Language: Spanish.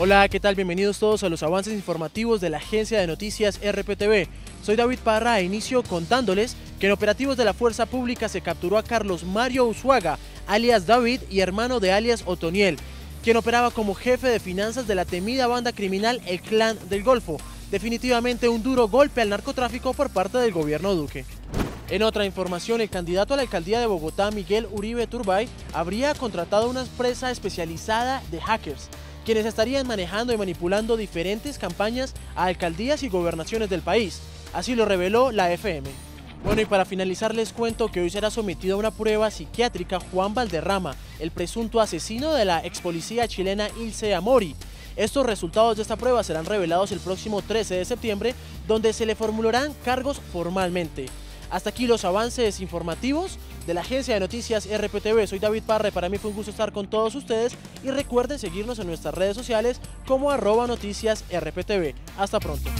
Hola, ¿qué tal? Bienvenidos todos a los avances informativos de la agencia de noticias RPTV. Soy David Parra e inicio contándoles que en operativos de la Fuerza Pública se capturó a Carlos Mario Úsuga, alias David y hermano de alias Otoniel, quien operaba como jefe de finanzas de la temida banda criminal El Clan del Golfo. Definitivamente un duro golpe al narcotráfico por parte del gobierno Duque. En otra información, el candidato a la alcaldía de Bogotá, Miguel Uribe Turbay, habría contratado una empresa especializada de hackers, quienes estarían manejando y manipulando diferentes campañas a alcaldías y gobernaciones del país. Así lo reveló la FM. Bueno, y para finalizar les cuento que hoy será sometido a una prueba psiquiátrica Juan Valderrama, el presunto asesino de la expolicía chilena Ilse Amory. Estos resultados de esta prueba serán revelados el próximo 13 de septiembre, donde se le formularán cargos formalmente. Hasta aquí los avances informativos de la agencia de noticias RPTV. Soy David Parra, para mí fue un gusto estar con todos ustedes y recuerden seguirnos en nuestras redes sociales como @noticiasRPTV. Hasta pronto.